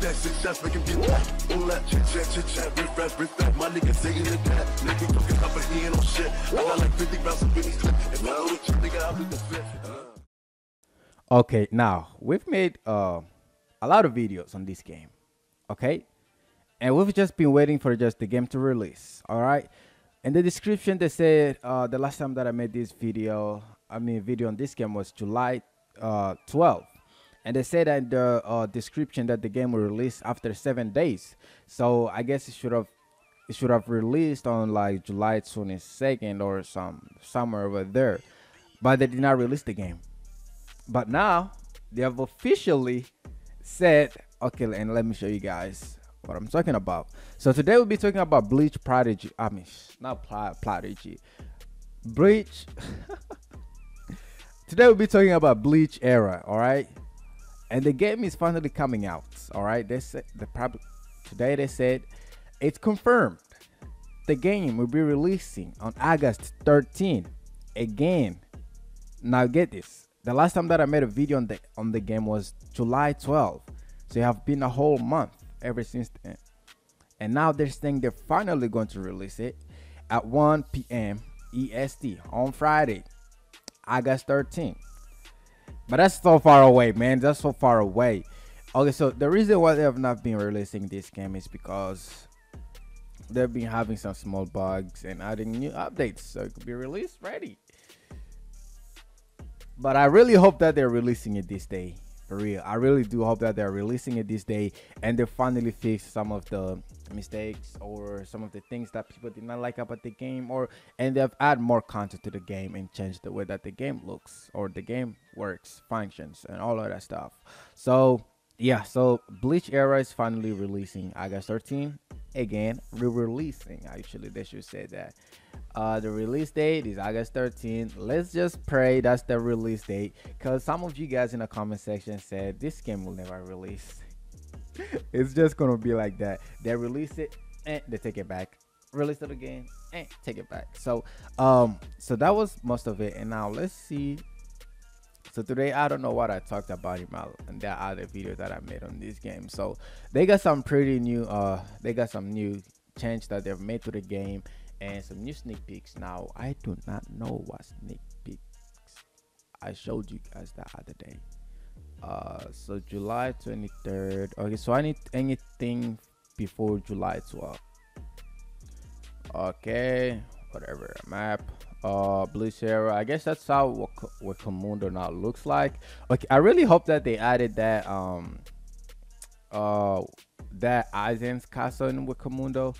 that shit shots making me all that chit chat respect my nigga singing it that nigga fucking up and he ain't on shit. I got like 50 rounds of mini clip and my little chip nigga I'll be the fit. Okay, now we've made a lot of videos on this game, okay, and we've just been waiting for just the game to release. All right, in the description they said the last time that I made this video, I mean video on this game, was July 12th, and they said in the description that the game will release after 7 days. So I guess it should have released on like July 22nd or somewhere over there, but they did not release the game. But now they have officially said, okay, and let me show you guys what I'm talking about. So today we'll be talking about Bleach Prodigy. I mean, not Prodigy, Bleach. Today we'll be talking about Bleach Era, all right? And the game is finally coming out, all right? They said today they said it's confirmed. The game will be releasing on August 13th. Again, now get this. The last time that I made a video on the game was July 12th, so it have been a whole month ever since then. And now they're saying they're finally going to release it at 1 p.m. EST on Friday, August 13th. But that's so far away, man. That's so far away. Okay, so the reason why they have not been releasing this game is because they've been having some small bugs and adding new updates, so it could be released ready. But I really hope that they're releasing it this day, for real. I really do hope that they're releasing it this day and they finally fix some of the mistakes or some of the things that people did not like about the game, or and they've added more content to the game and changed the way that the game looks or the game works, functions, and all of that stuff. So yeah, so Bleach Era is finally releasing August 13th. Again, re-releasing, actually they should say that. The release date is August 13th. Let's just pray that's the release date, because some of you guys in the comment section said this game will never release. It's just gonna be like that. They release it and they take it back, release it again and take it back. So so that was most of it. And now let's see. So today I don't know what I talked about in that other video that I made on this game. So they got some pretty new they got some new change that they've made to the game and some new sneak peeks. Now I do not know what sneak peeks I showed you guys the other day. So July 23rd. Okay, so I need anything before July 12th. Okay, whatever map. Bleach Era, I guess that's how what Komundo now looks like. Okay, I really hope that they added that that Aizen's castle in Komundo.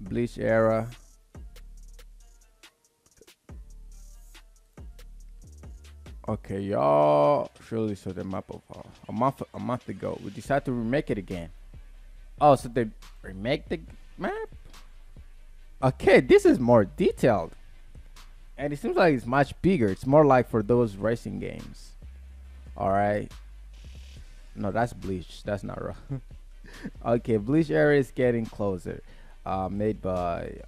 Bleach Era, okay, y'all surely saw the map of a month ago. We decided to remake it again. Oh, so they remake the map. Okay, this is more detailed. And it seems like it's much bigger. It's more like for those racing games. All right. No, that's Bleach. That's not wrong. Okay, Bleach Era is getting closer. Made by.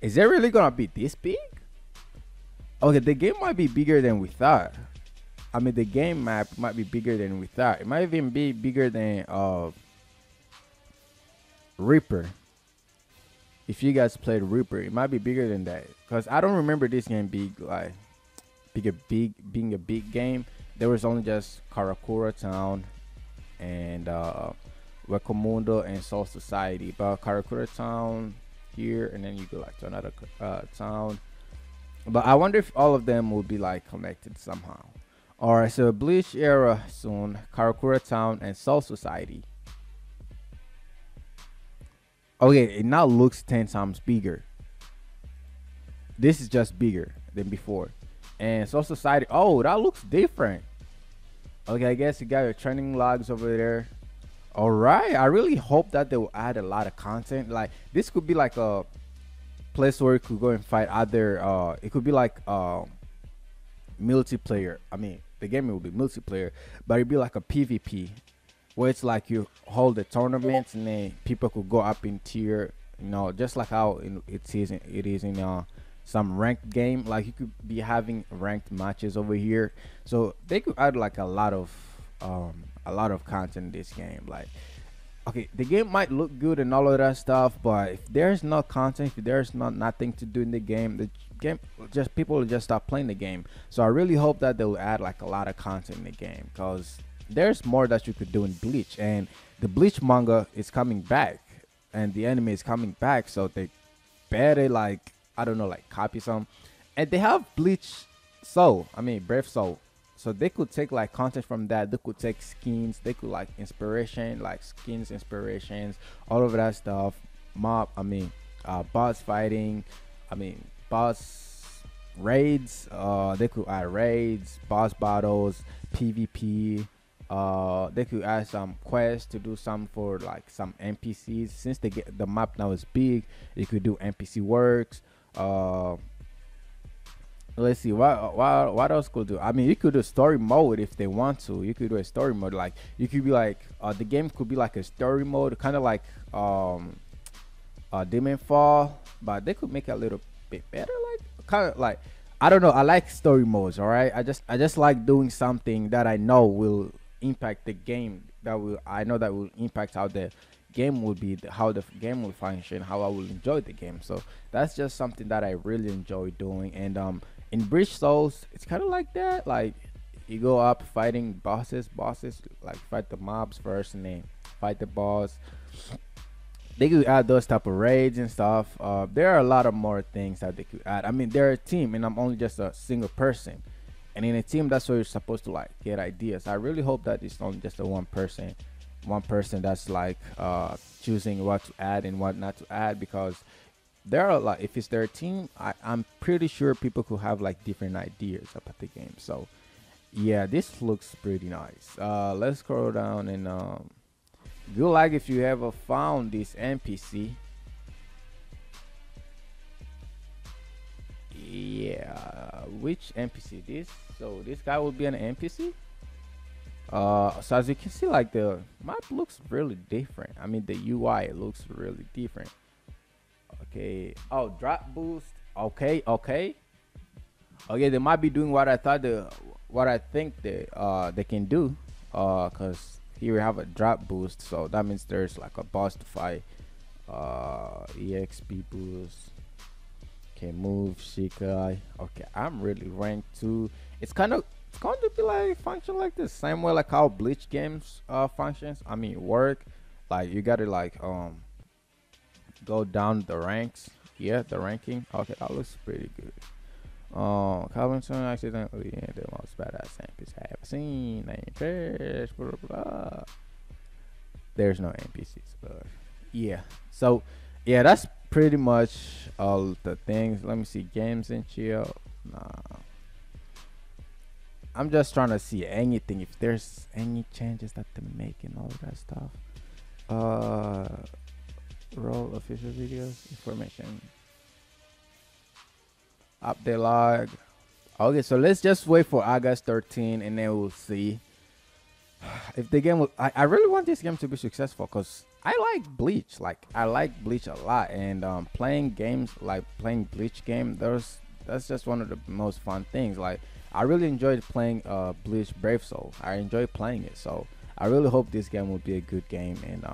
Is it really gonna be this big? Okay, the game might be bigger than we thought. I mean, the game map might be bigger than we thought. It might even be bigger than Reaper. If you guys played Reaper, it might be bigger than that, because I don't remember this game being a big game. There was only just Karakura Town and Wakamundo and Soul Society. But Karakura Town here, and then you go like to another town. But I wonder if all of them will be like connected somehow. All right, so Bleach Era soon, Karakura Town and Soul Society. Okay, it now looks 10 times bigger. This is just bigger than before. And Soul Society, oh, that looks different. Okay, I guess you got your training logs over there. All right, I really hope that they will add a lot of content. Like, this could be like a place where you could go and fight other, it could be like multiplayer. I mean, the game will be multiplayer, but it'd be like a PvP, where it's like you hold the tournaments and then people could go up in tier, you know, just like how it is in some ranked game. Like you could be having ranked matches over here, so they could add like a lot of a lot of content in this game. Like, okay, the game might look good and all of that stuff, but if there's no content, if there's nothing to do in the game just people will just stop playing the game. So I really hope that they will add like a lot of content in the game, because there's more that you could do in Bleach, and the Bleach manga is coming back and the anime is coming back, so they better, like, I don't know, like copy some. And they have Bleach Soul, I mean Brave Soul, so they could take like content from that. They could take skins, they could like inspiration, like skins, inspirations, all of that stuff. Mob, I mean boss fighting, I mean boss raids, they could add raids, boss battles, PvP. They could add some quests to do some for like some NPCs, since they get the map now is big. You could do NPC works. Let's see what else could do. I mean, you could do story mode if they want to. You could do a story mode, like you could be like the game could be like a story mode, kind of like Demonfall, but they could make it a little bit better, like kind of like, I don't know. I like story modes, all right? I just like doing something that I know will impact the game, that will, I know that will impact how the game will be, how the game will function, how I will enjoy the game. So that's just something that I really enjoy doing. And in Bleach Souls, it's kind of like that. Like, you go up fighting bosses, like fight the mobs first and then fight the boss. They could add those type of raids and stuff. There are a lot of more things that they could add. I mean, they're a team and I'm only just a single person, and in a team, that's where you're supposed to like get ideas. I really hope that it's only just a one person that's like choosing what to add and what not to add, because there are a lot. If it's their team, I'm pretty sure people could have like different ideas about the game. So yeah, this looks pretty nice. Let's scroll down and good luck if you ever found this NPC. Yeah, which NPC this? So this guy will be an NPC. So as you can see, like the map looks really different. I mean, the UI looks really different. Okay. Oh, drop boost. Okay, they might be doing what I thought what I think they can do. Cause here we have a drop boost, so that means there's like a boss to fight. EXP boost. Okay, move Shikai. Okay, I'm really ranked 2. It's going to be like function like the same way like how Bleach games functions. I mean work. Like you gotta like go down the ranks. Yeah, the ranking. Okay, that looks pretty good. Calvinson accidentally ain't the most badass NPC I have seen. Blah, blah, blah. There's no NPCs, but yeah. So yeah, that's pretty much all the things. Let me see, games and chill. Nah, I'm just trying to see anything, if there's any changes that they make and all that stuff. Roll official videos, information, update log. Okay, so let's just wait for August 13 and then we'll see if the game will. I really want this game to be successful, because I like Bleach. Like, I like Bleach a lot, and playing games like playing Bleach game, that's just one of the most fun things. Like, I really enjoyed playing Bleach Brave Soul. I enjoy playing it, so I really hope this game will be a good game, and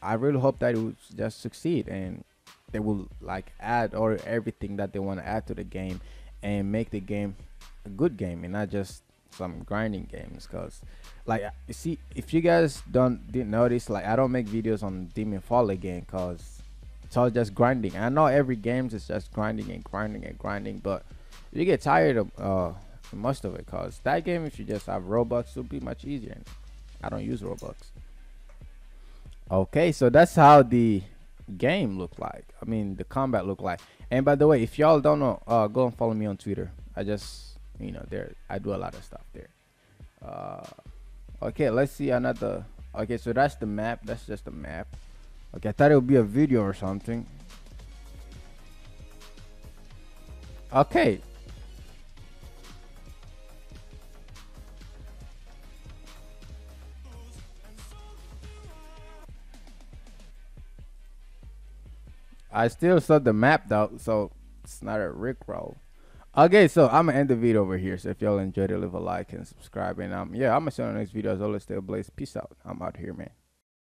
I really hope that it will just succeed, and they will like add or everything that they want to add to the game and make the game a good game and not just some grinding games. Because like, you see, if you guys didn't notice, like I don't make videos on Demonfall again, because it's all just grinding. I know every game is just grinding and grinding and grinding, but you get tired of most of it, because that game, if you just have Robux, it'll be much easier, and I don't use Robux. Okay, so that's how the game look like. I mean, the combat look like. And by the way, if y'all don't know, go and follow me on Twitter. I just, you know, there I do a lot of stuff there. Okay, let's see another. Okay, so that's the map. That's just the map. Okay, I thought it would be a video or something. Okay. I still saw the map though, so it's not a rickroll. Okay, so I'm gonna end the video over here. So if y'all enjoyed it, leave a like and subscribe. And yeah, I'm gonna see you on the next video. As always, stay blessed. Peace out. I'm out here, man.